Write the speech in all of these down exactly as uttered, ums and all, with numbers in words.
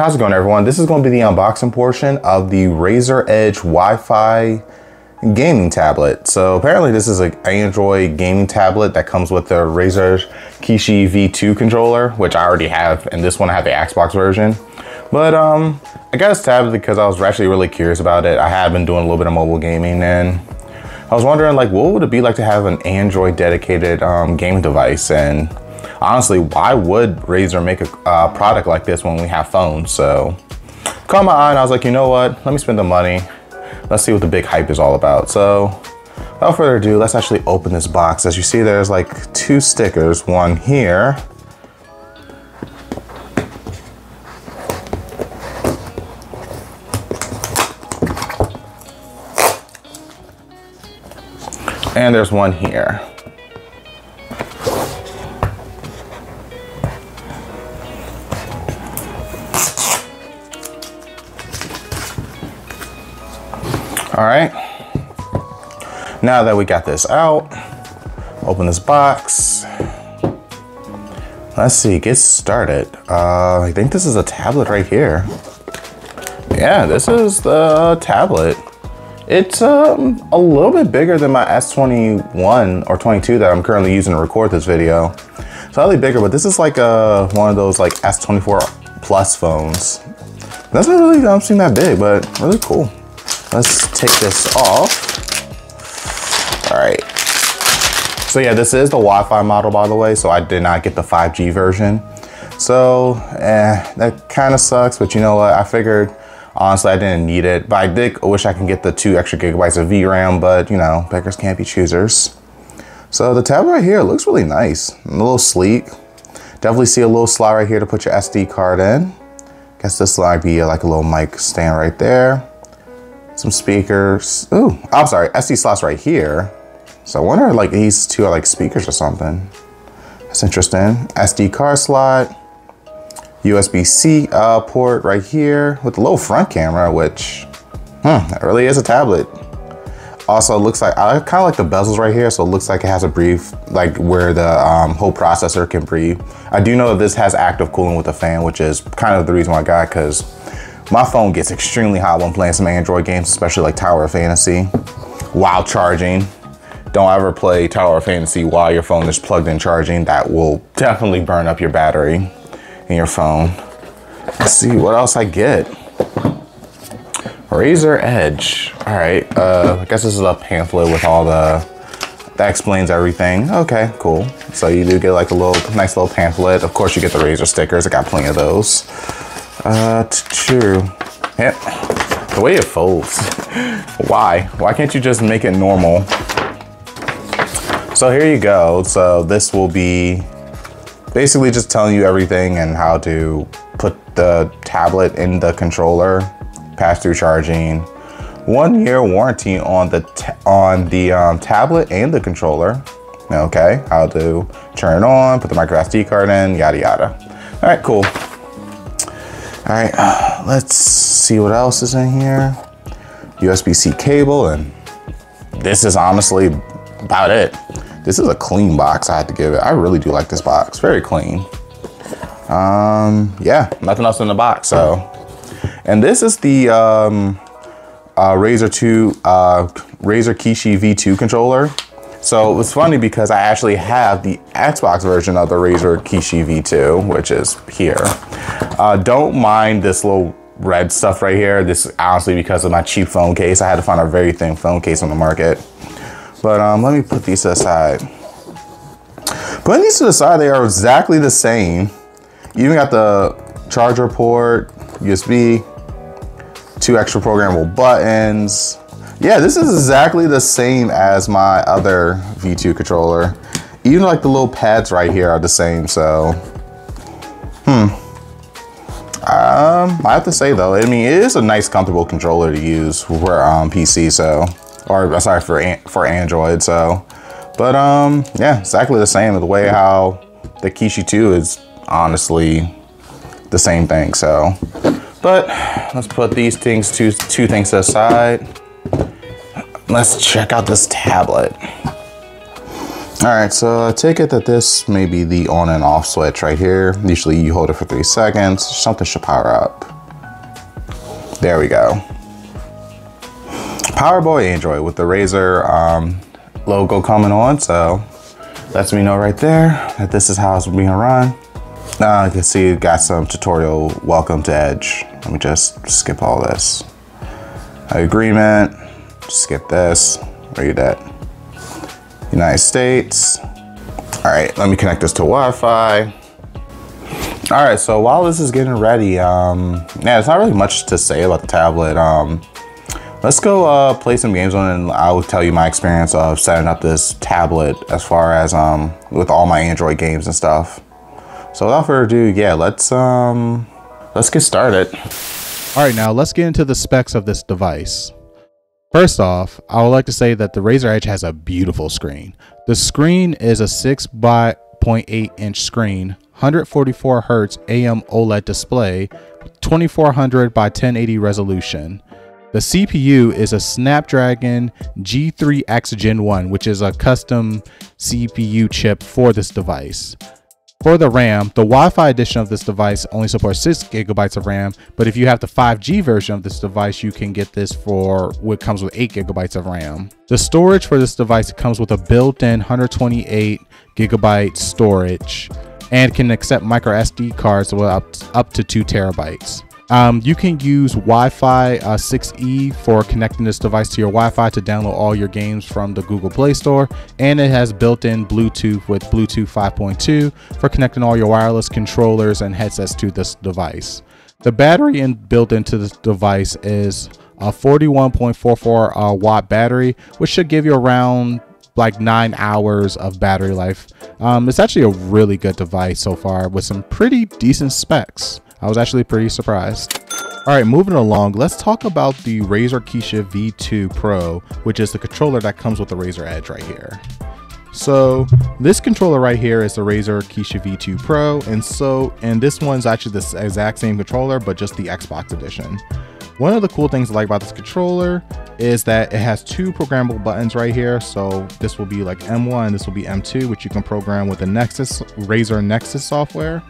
how's it going, everyone? This is going to be the unboxing portion of the Razer Edge Wi-Fi gaming tablet. So apparently this is an Android gaming tablet that comes with the Razer Kishi V two controller, which I already have, and this one I have the Xbox version. But um, I got this tablet because I was actually really curious about it. I have been doing a little bit of mobile gaming, and I was wondering, like, what would it be like to have an Android dedicated um, gaming device? And honestly, why would Razer make a uh, product like this when we have phones? So caught my eye and I was like, you know what? Let me spend the money. Let's see what the big hype is all about. So without further ado, let's actually open this box. As you see, there's like two stickers, one here. And there's one here. All right, now that we got this out, open this box. Let's see, get started. Uh, I think this is a tablet right here. Yeah, this is the tablet. It's um, a little bit bigger than my S twenty-one or twenty-two that I'm currently using to record this video. Slightly bigger, but this is like a, one of those like S twenty-four Plus phones. That's not really, I don't seem that big, but really cool. Let's take this off. All right. So yeah, this is the Wi-Fi model, by the way, so I did not get the five G version. So eh, that kind of sucks, but you know what? I figured, honestly, I didn't need it, but I did wish I can get the two extra gigabytes of V RAM, but you know, beggars can't be choosers. So the tablet right here looks really nice. A little sleek. Definitely see a little slot right here to put your S D card in. Guess this might be like a little mic stand right there. Some speakers. Ooh, I'm sorry, S D slots right here. So I wonder if like these two are like speakers or something. That's interesting. S D card slot, U S B C uh, port right here with a little front camera, which, hmm, that really is a tablet. Also, it looks like, I kind of like the bezels right here, so it looks like it has a brief, like where the um, whole processor can breathe. I do know that this has active cooling with a fan, which is kind of the reason why I got it, because my phone gets extremely hot when playing some Android games, especially like Tower of Fantasy, while charging. Don't ever play Tower of Fantasy while your phone is plugged in charging. That will definitely burn up your battery in your phone. Let's see what else I get. Razer Edge. All right, uh, I guess this is a pamphlet with all the, that explains everything. Okay, cool. So you do get like a little, nice little pamphlet. Of course you get the Razer stickers. I got plenty of those. Uh, true. Yep. The way it folds. Why? Why can't you just make it normal? So here you go. So this will be basically just telling you everything and how to put the tablet in the controller, pass through charging, one year warranty on the t on the um, tablet and the controller. Okay. How to turn it on, put the micro S D card in, yada yada. All right. Cool. All right, uh, let's see what else is in here. U S B C cable, and this is honestly about it. This is a clean box, I had to give it. I really do like this box, very clean. Um, yeah, nothing else in the box, so. And this is the um, uh, Razer two, uh, Razer Kishi V two controller. So it was funny because I actually have the Xbox version of the Razer Kishi V two, which is here. Uh, don't mind this little red stuff right here. This is honestly because of my cheap phone case. I had to find a very thin phone case on the market. But um, let me put these to the side. Putting these to the side, they are exactly the same. You even got the charger port, U S B, two extra programmable buttons. Yeah, this is exactly the same as my other V two controller. Even like the little pads right here are the same, so. Hmm. Um, I have to say though, I mean, it is a nice comfortable controller to use for um, P C, so. Or sorry, for, an for Android, so. But um, yeah, exactly the same the way how the Kishi two is honestly the same thing, so. But let's put these things, two, two things aside. Let's check out this tablet. All right, so I take it that this may be the on and off switch right here. Usually you hold it for three seconds, something should power up. There we go. Power Boy Android with the Razer um, logo coming on, so lets me know right there that this is how it's being run. Now you can see it got some tutorial, welcome to Edge. Let me just skip all this. Agreement, skip this, read that. United States. All right, let me connect this to Wi-Fi. All right, so while this is getting ready, um, yeah, there's not really much to say about the tablet. Um, let's go uh, play some games on it, and I will tell you my experience of setting up this tablet as far as um, with all my Android games and stuff. So without further ado, yeah, let's um, let's get started. All right, now let's get into the specs of this device. First off, I would like to say that the Razer Edge has a beautiful screen. The screen is a six by zero point eight inch screen, one hundred forty-four hertz A M OLED display, twenty-four hundred by ten eighty resolution. The C P U is a Snapdragon G three X Gen one, which is a custom C P U chip for this device. For the RAM, the Wi-Fi edition of this device only supports six gigabytes of RAM, but if you have the five G version of this device, you can get this for what comes with eight gigabytes of RAM. The storage for this device comes with a built-in one hundred twenty-eight gigabyte storage and can accept micro S D cards with up to, up to two terabytes. Um, you can use Wi-Fi uh, six E for connecting this device to your Wi-Fi to download all your games from the Google Play Store. And it has built-in Bluetooth with Bluetooth five point two for connecting all your wireless controllers and headsets to this device. The battery in, built into this device is a forty-one point four four uh, watt battery, which should give you around like nine hours of battery life. Um, it's actually a really good device so far with some pretty decent specs. I was actually pretty surprised. All right, moving along, let's talk about the Razer Kishi V two Pro, which is the controller that comes with the Razer Edge right here. So this controller right here is the Razer Kishi V two Pro, and so and this one's actually the exact same controller, but just the Xbox edition. One of the cool things I like about this controller is that it has two programmable buttons right here. So this will be like M one and this will be M two, which you can program with the Nexus, Razer Nexus software.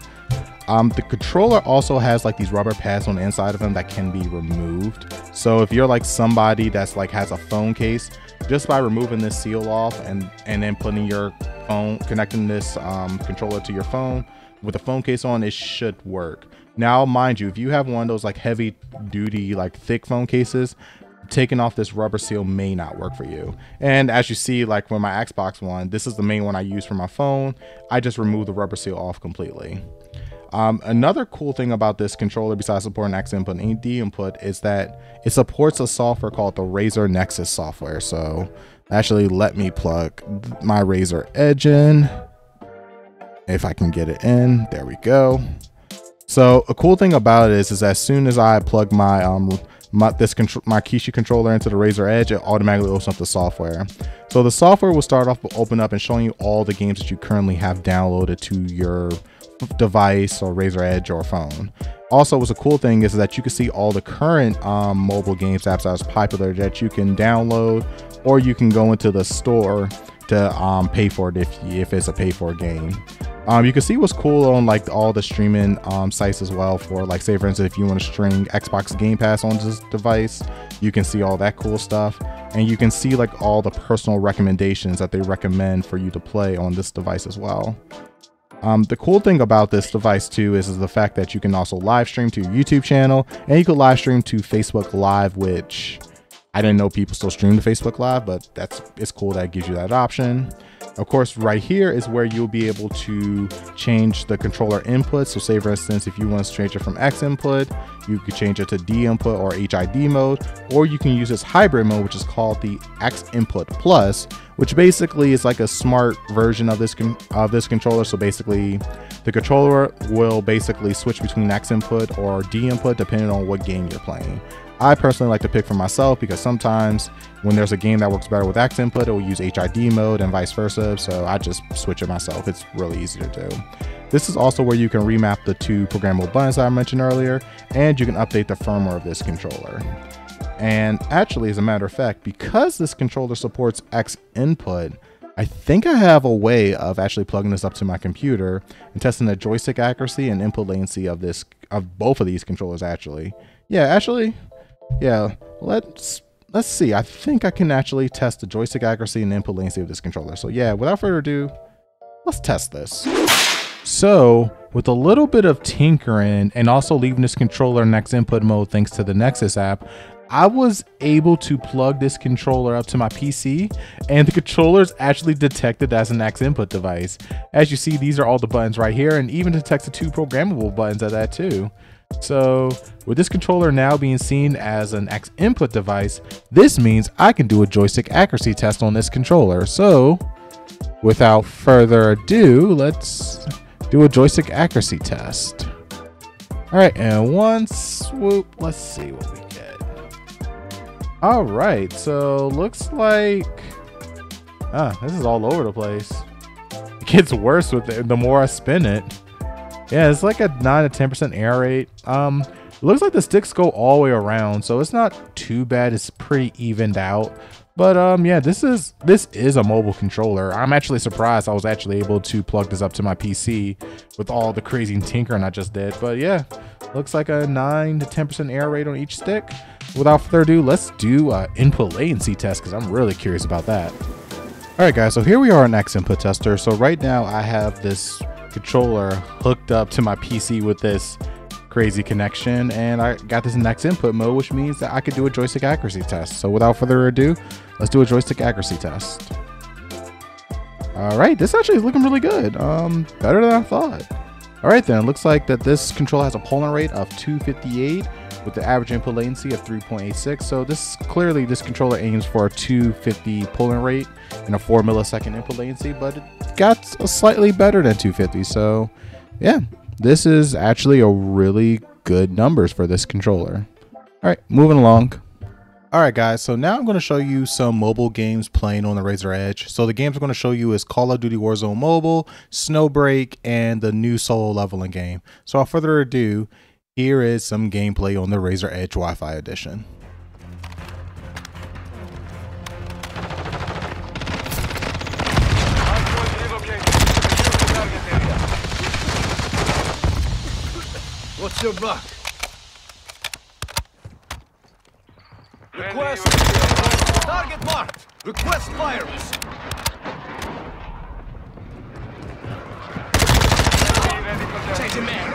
Um, the controller also has like these rubber pads on the inside of them that can be removed. So if you're like somebody that's like has a phone case, just by removing this seal off and, and then putting your phone, connecting this um, controller to your phone with a phone case on, it should work. Now, mind you, if you have one of those like heavy duty, like thick phone cases, taking off this rubber seal may not work for you. And as you see, like with my Xbox One, this is the main one I use for my phone. I just removed the rubber seal off completely. Um, another cool thing about this controller, besides supporting X input and D input, is that it supports a software called the Razer Nexus software. So actually let me plug my Razer Edge in. If I can get it in, there we go. So a cool thing about it is, is as soon as I plug my, um, my, this contro my Kishi controller into the Razer Edge, it automatically opens up the software. So the software will start off, open up and showing you all the games that you currently have downloaded to your device or Razer Edge or phone. Also, what's a cool thing is that you can see all the current um, mobile games apps that are popular that you can download, or you can go into the store to um, pay for it if, if it's a pay for game. Um, you can see what's cool on like all the streaming um, sites as well. For like, say for instance, if you want to stream Xbox Game Pass on this device, you can see all that cool stuff. And you can see like all the personal recommendations that they recommend for you to play on this device as well. Um, the cool thing about this device too is, is the fact that you can also live stream to your YouTube channel, and you can live stream to Facebook Live, which I didn't know people still stream to Facebook Live, but that's, it's cool that it gives you that option. Of course, right here is where you'll be able to change the controller input. So say for instance, if you want to change it from X input, you could change it to D input or H I D mode, or you can use this hybrid mode, which is called the X input plus, which basically is like a smart version of this, of this controller. So basically the controller will basically switch between X input or D input, depending on what game you're playing. I personally like to pick for myself because sometimes when there's a game that works better with X input, it will use H I D mode and vice versa. So I just switch it myself. It's really easy to do. This is also where you can remap the two programmable buttons that I mentioned earlier, and you can update the firmware of this controller. And actually, as a matter of fact, because this controller supports X input, I think I have a way of actually plugging this up to my computer and testing the joystick accuracy and input latency of this of both of these controllers actually. Yeah, actually, yeah, let's let's see. I think I can actually test the joystick accuracy and input latency of this controller. So yeah, without further ado, let's test this. So with a little bit of tinkering and also leaving this controller in Next Input mode thanks to the Nexus app, I was able to plug this controller up to my P C, and the controller is actually detected as an X input device. As you see, these are all the buttons right here, and even detects the two programmable buttons at that too. So with this controller now being seen as an X input device, this means I can do a joystick accuracy test on this controller. So without further ado, let's do a joystick accuracy test. All right, and one swoop, let's see what we get. All right, so looks like, ah, this is all over the place. It gets worse with it, the more I spin it. Yeah, it's like a nine to ten percent error rate. Um, looks like the sticks go all the way around, so it's not too bad. It's pretty evened out. But um, yeah, this is this is a mobile controller. I'm actually surprised I was actually able to plug this up to my P C with all the crazy tinkering I just did. But yeah, looks like a nine to ten percent error rate on each stick. Without further ado, let's do an input latency test because I'm really curious about that. All right, guys, so here we are on X input tester. So right now I have this controller hooked up to my P C with this crazy connection, and I got this in X input mode, which means that I could do a joystick accuracy test. So without further ado, let's do a joystick accuracy test. All right, this actually is looking really good. Um, better than I thought. All right, then it looks like that this controller has a polling rate of two fifty-eight. With the average input latency of three point eight six. So this clearly this controller aims for a two fifty polling rate and a four millisecond input latency, but it got slightly better than two fifty. So yeah, this is actually a really good numbers for this controller. All right, moving along. All right, guys, so now I'm going to show you some mobile games playing on the Razer Edge. So the games I'm going to show you is Call of Duty Warzone Mobile, Snowbreak, and the new solo leveling game. So without further ado, here is some gameplay on the Razer Edge Wi-Fi edition. What's your buck? Request target marked. Request fires. Changing man.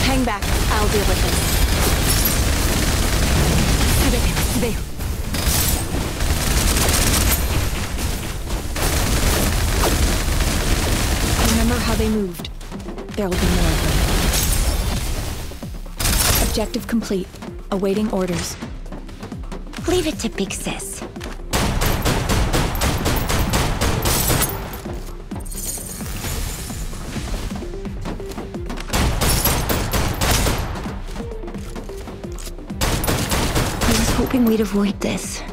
Hang back, I'll deal with this. Remember how they moved. There will be more of them. Objective complete. Awaiting orders. Leave it to Big Sis. Hoping we'd avoid this. Don't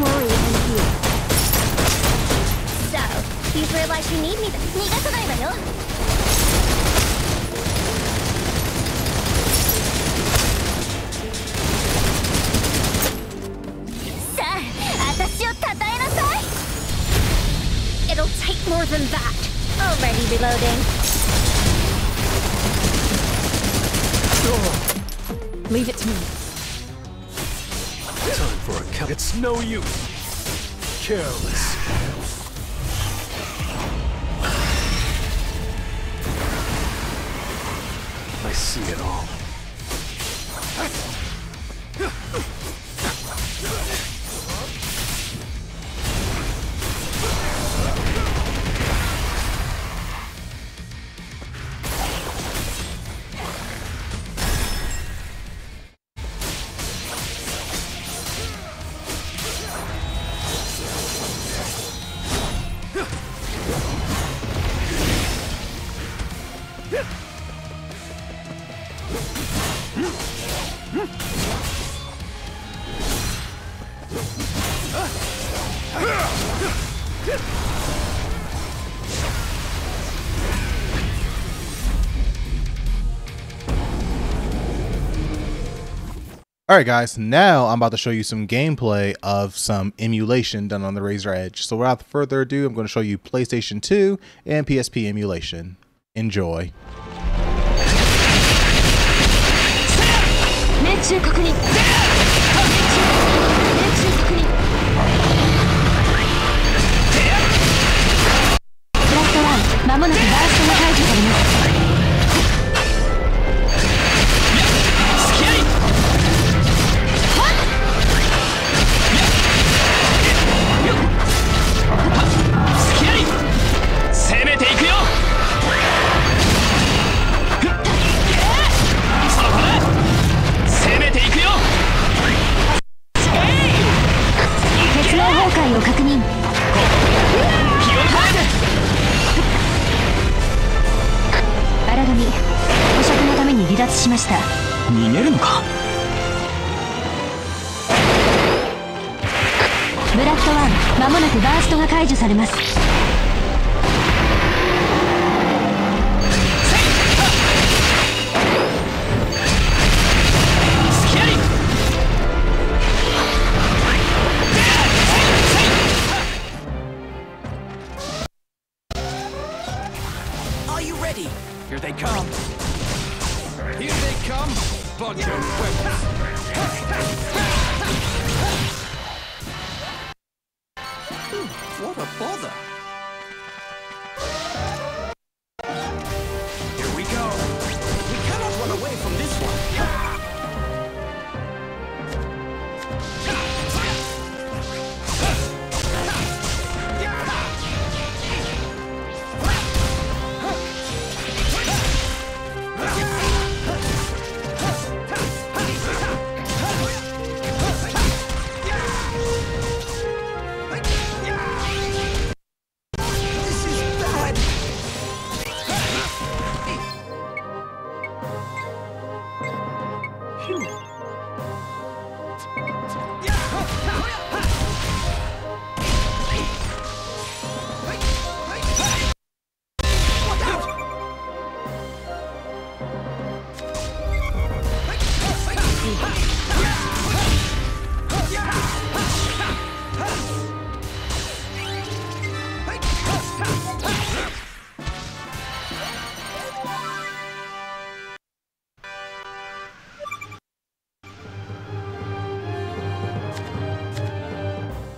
worry, I'm here. So, you've realized you need me. It'll take more than that. Already reloading. Sure. Leave it to me. Time for It's no use. Careless. I see it all. Alright guys, now I'm about to show you some gameplay of some emulation done on the Razer Edge. So without further ado, I'm going to show you PlayStation two and P S P emulation. Enjoy.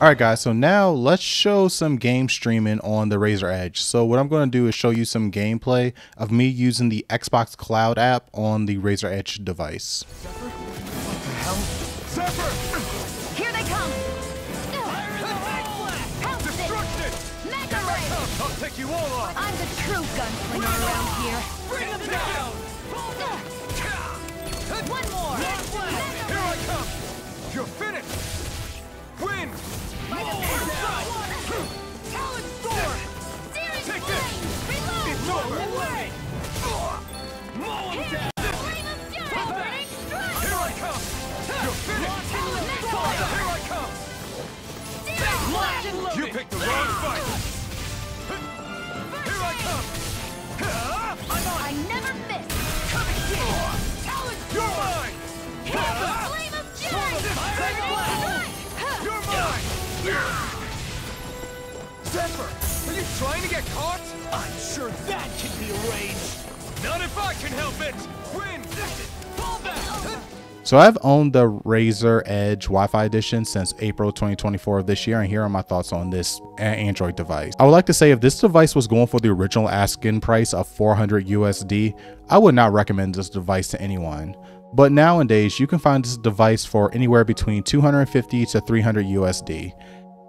Alright guys, so now let's show some game streaming on the Razer Edge. So what I'm going to do is show you some gameplay of me using the Xbox Cloud app on the Razer Edge device. Zephyr? What the hell? Zephyr! Here they come! Fire in the back blast! Destruction! Mega Rave! I'll take you all off! I'm the true gunslinger around here! Bring them down! One more! Here I come! You're finished! Win! By the power! Talent storm! Series take this! Reload! It's over! Away! Mow him down! Here I come! You're finished! Here I come! Take you picked the wrong fight! Here I come! I'm on! I never miss! Come again! Talent storm! You're mine! Flame of July! You're mine! Zephyr, are you trying to get caught? I'm sure that can be arranged. Not if I can help it! Win! Fall back! So I've owned the Razer Edge Wi-Fi edition since April twenty twenty-four of this year, and here are my thoughts on this Android device. I would like to say if this device was going for the original asking price of four hundred U S D, I would not recommend this device to anyone. But nowadays, you can find this device for anywhere between two hundred fifty to three hundred U S D.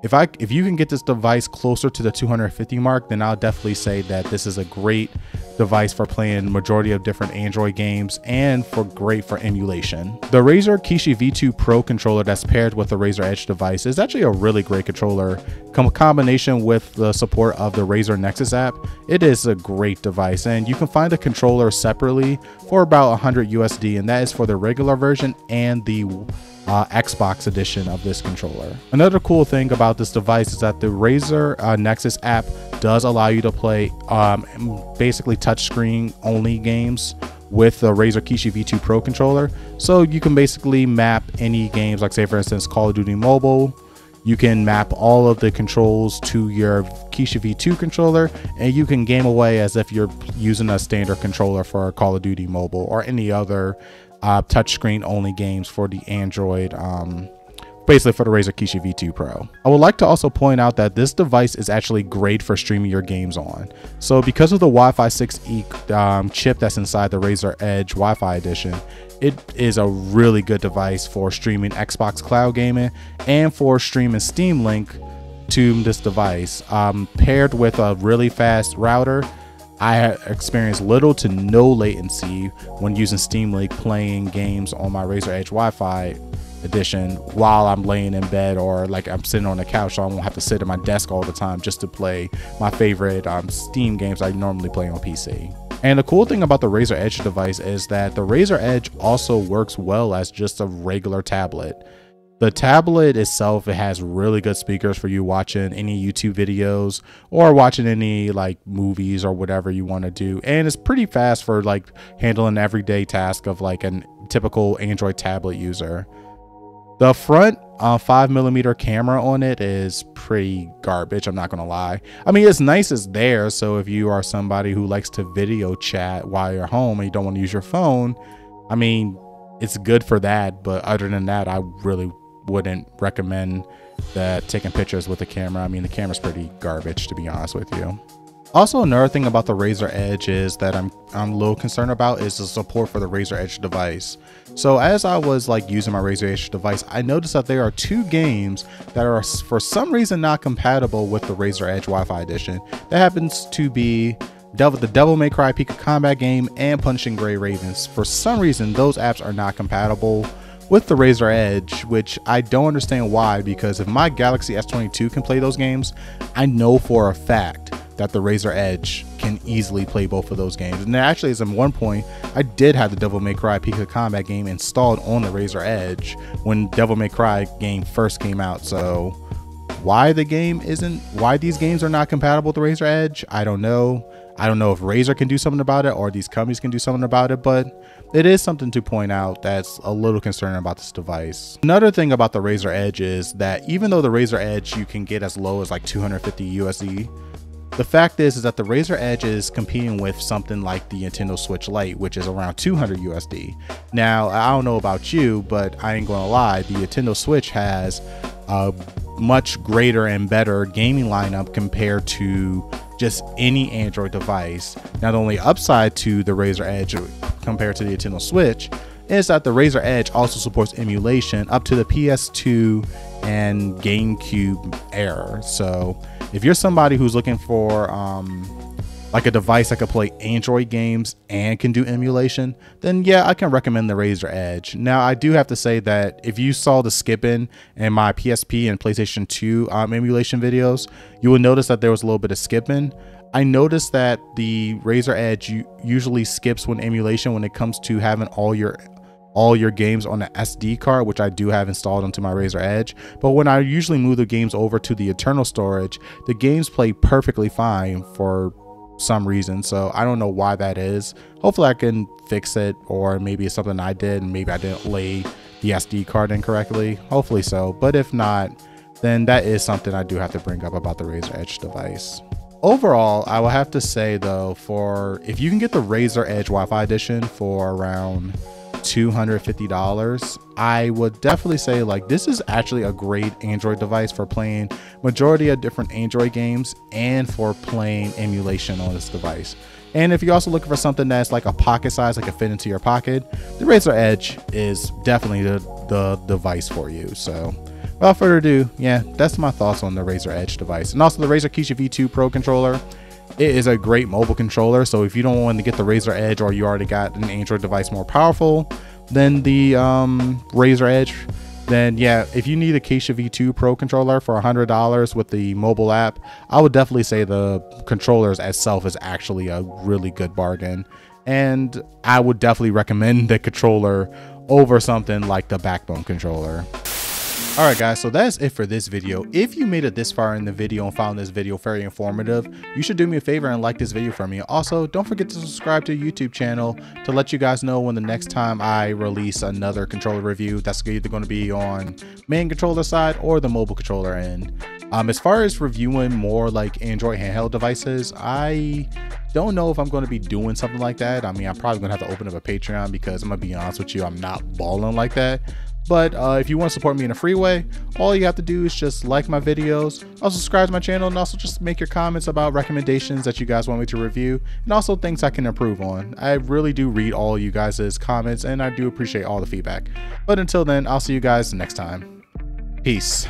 If I if you can get this device closer to the two hundred fifty mark, then I'll definitely say that this is a great device for playing majority of different Android games and for great for emulation. The Razer Kishi V two Pro controller that's paired with the Razer Edge device is actually a really great controller. Com combination with the support of the Razer Nexus app, it is a great device, and you can find the controller separately for about one hundred U S D, and that is for the regular version and the Uh, Xbox edition of this controller. Another cool thing about this device is that the Razer uh, Nexus app does allow you to play um, basically touchscreen only games with the Razer Kishi V two Pro controller. So you can basically map any games, like say for instance Call of Duty Mobile. You can map all of the controls to your Kishi V two controller, and you can game away as if you're using a standard controller for Call of Duty Mobile or any other Uh, touchscreen only games for the Android, um, basically for the Razer Kishi V two Pro. I would like to also point out that this device is actually great for streaming your games on. So because of the Wi-Fi six E um, chip that's inside the Razer Edge Wi-Fi edition, it is a really good device for streaming Xbox Cloud Gaming and for streaming Steam Link to this device. Um, paired with a really fast router, I experienced little to no latency when using Steam Link playing games on my Razer Edge Wi-Fi edition while I'm laying in bed or like I'm sitting on the couch, so I won't have to sit at my desk all the time just to play my favorite um, Steam games I normally play on P C. And the cool thing about the Razer Edge device is that the Razer Edge also works well as just a regular tablet. The tablet itself, it has really good speakers for you watching any YouTube videos or watching any like movies or whatever you want to do. And it's pretty fast for like handling everyday task of like a typical Android tablet user. The front uh, five millimeter camera on it is pretty garbage. I'm not going to lie. I mean, it's nice, it's there. So if you are somebody who likes to video chat while you're home and you don't want to use your phone, I mean, it's good for that. But other than that, I really wouldn't recommend that taking pictures with the camera. I mean, the camera's pretty garbage, to be honest with you. Also, another thing about the Razer Edge is that I'm I'm a little concerned about is the support for the Razer Edge device. So as I was like using my Razer Edge device, I noticed that there are two games that are for some reason not compatible with the Razer Edge Wi-Fi edition. That happens to be Devil, the Devil May Cry Pika Combat game and Punishing Gray Ravens. For some reason, those apps are not compatible with the Razer Edge, which I don't understand why, because if my Galaxy S twenty-two can play those games, I know for a fact that the Razer Edge can easily play both of those games. And actually, as at one point, I did have the Devil May Cry Pika Combat game installed on the Razer Edge when Devil May Cry game first came out. So why the game isn't, why these games are not compatible with the Razer Edge, I don't know. I don't know if Razer can do something about it or these companies can do something about it, but it is something to point out that's a little concerning about this device. Another thing about the Razer Edge is that even though the Razer Edge you can get as low as like two hundred fifty U S D, the fact is, is that the Razer Edge is competing with something like the Nintendo Switch Lite, which is around two hundred U S D. Now, I don't know about you, but I ain't gonna lie, the Nintendo Switch has a much greater and better gaming lineup compared to just any Android device. Not only upside to the Razer Edge compared to the Nintendo Switch is that the Razer Edge also supports emulation up to the P S two and GameCube era. So if you're somebody who's looking for um, like a device that could play Android games and can do emulation, then yeah, I can recommend the Razer Edge. Now I do have to say that if you saw the skipping in my P S P and PlayStation two um, emulation videos, you will notice that there was a little bit of skipping. I noticed that the Razer Edge usually skips when emulation when it comes to having all your all your games on the S D card, which I do have installed onto my Razer Edge. But when I usually move the games over to the internal storage, the games play perfectly fine for some reason. So I don't know why that is. Hopefully I can fix it, or maybe it's something I did and maybe I didn't lay the S D card incorrectly. Hopefully so, but if not, then that is something I do have to bring up about the Razer Edge device. Overall, I will have to say though, for if you can get the Razer Edge Wi-Fi edition for around two hundred fifty dollars. I would definitely say like this is actually a great Android device for playing majority of different Android games and for playing emulation on this device. And if you're also looking for something that's like a pocket size that can fit into your pocket, the Razer Edge is definitely the, the device for you. So without further ado, yeah, that's my thoughts on the Razer Edge device. And also the Razer Kishi V two Pro controller. It is a great mobile controller, so if you don't want to get the Razer Edge or you already got an Android device more powerful than the um, Razer Edge, then yeah, if you need a Kishi V two Pro controller for one hundred dollars with the mobile app, I would definitely say the controllers itself is actually a really good bargain. And I would definitely recommend the controller over something like the Backbone controller. Alright guys, so that's it for this video. If you made it this far in the video and found this video very informative, you should do me a favor and like this video for me. Also, don't forget to subscribe to the YouTube channel to let you guys know when the next time I release another controller review. That's either going to be on main controller side or the mobile controller end. Um, as far as reviewing more like Android handheld devices, I don't know if I'm going to be doing something like that. I mean, I'm probably going to have to open up a Patreon because I'm going to be honest with you, I'm not balling like that. But uh, if you want to support me in a free way, all you have to do is just like my videos, also subscribe to my channel, and also just make your comments about recommendations that you guys want me to review, and also things I can improve on. I really do read all you guys' comments, and I do appreciate all the feedback. But until then, I'll see you guys next time. Peace.